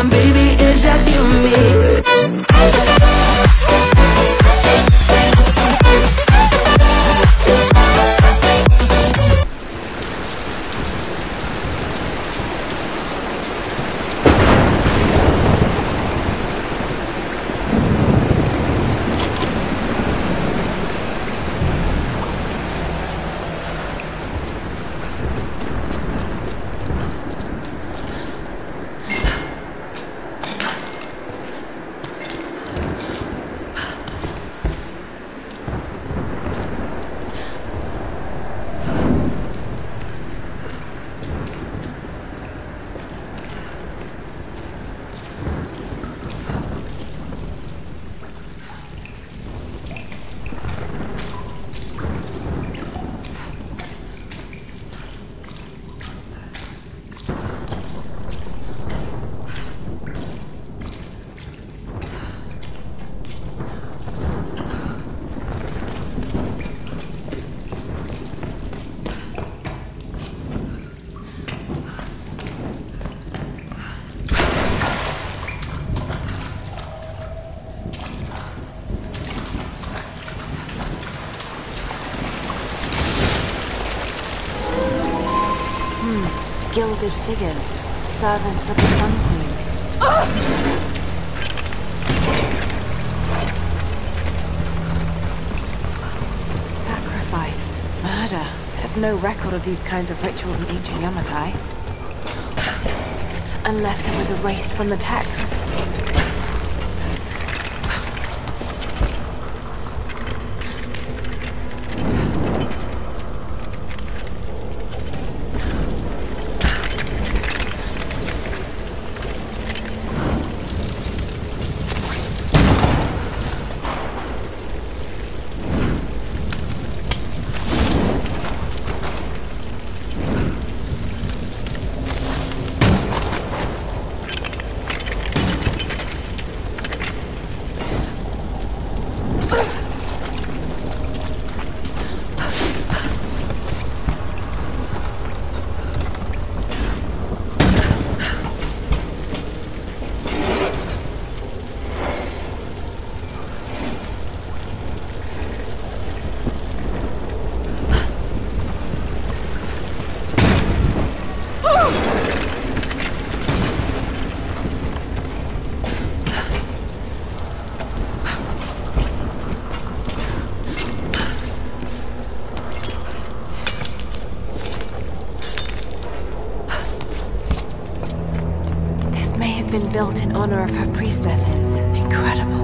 time, baby, it's just you and me. Gilded figures, servants of the Sun Queen. Sacrifice, murder. There's no record of these kinds of rituals in ancient Yamatai. Unless it was erased from the texts. Built in honor of her priestesses. Incredible.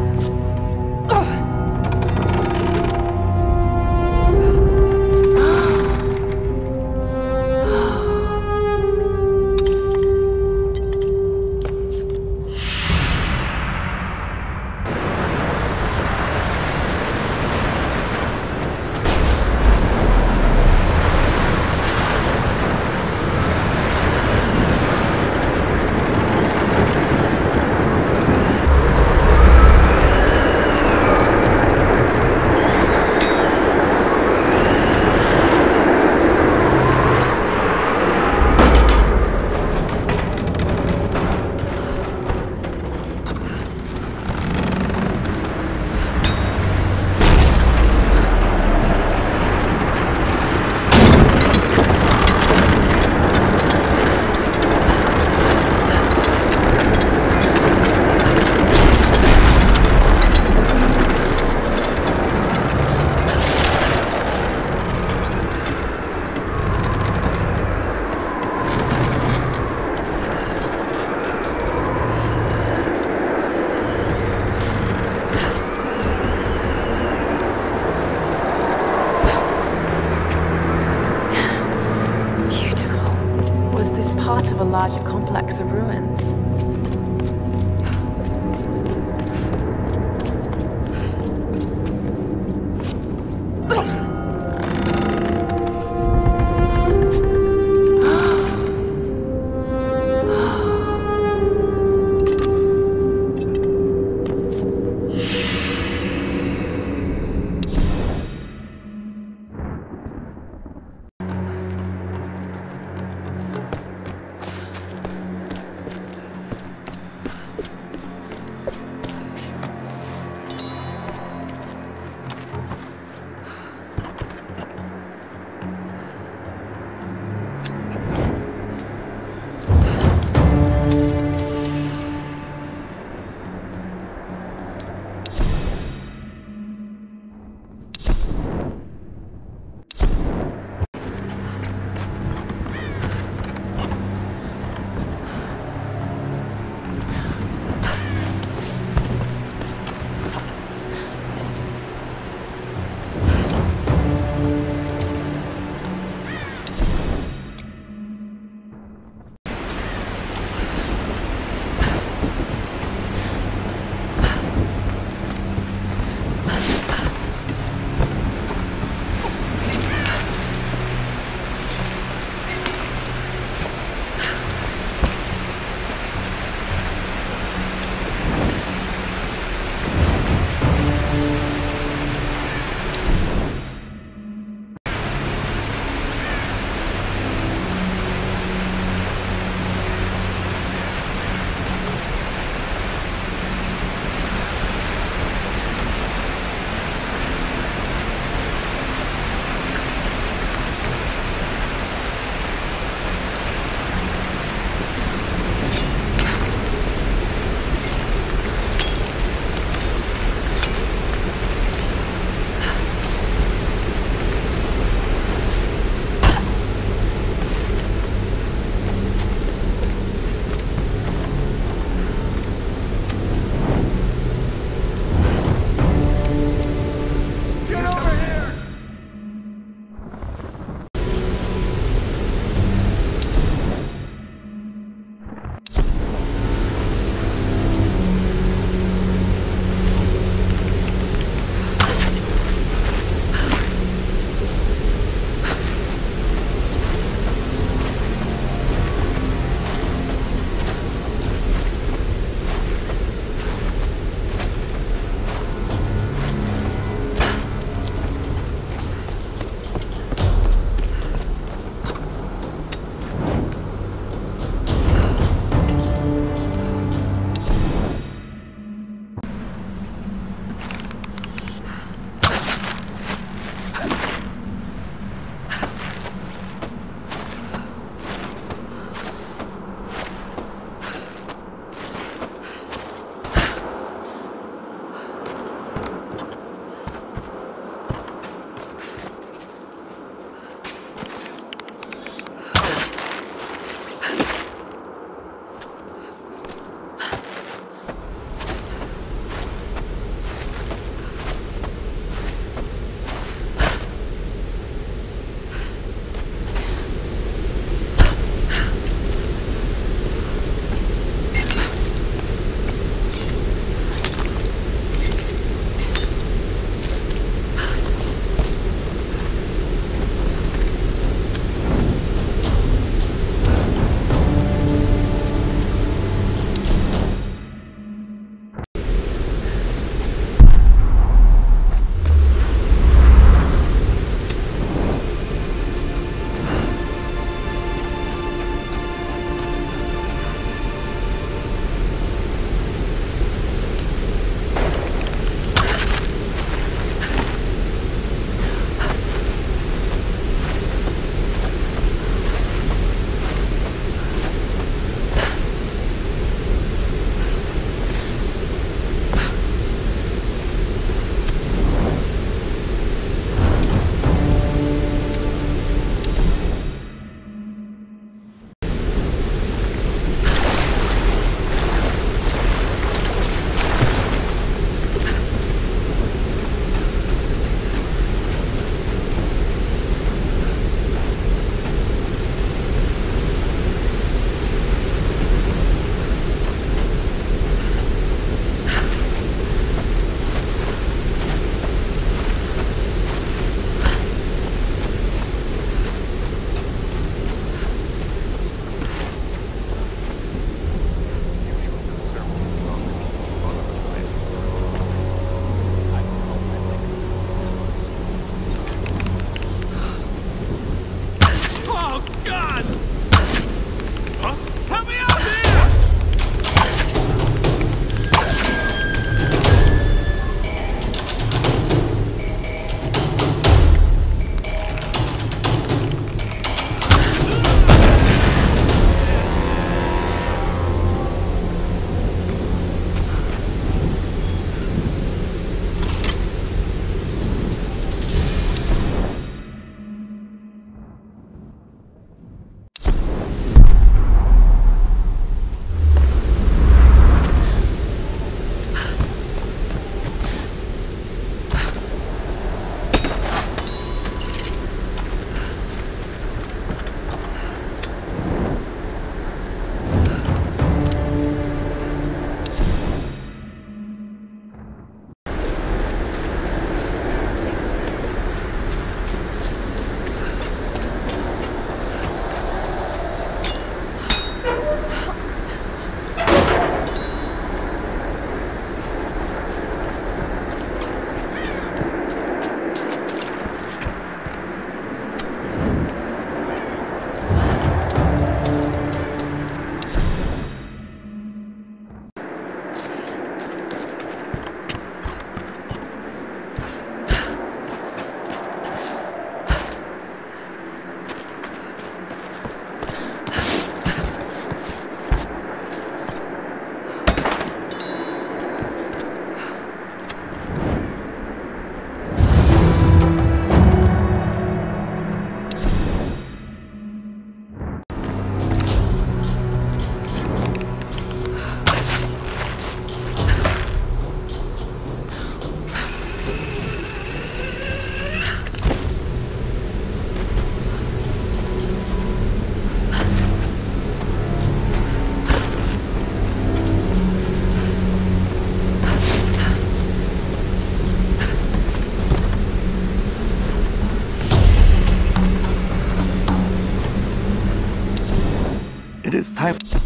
this time.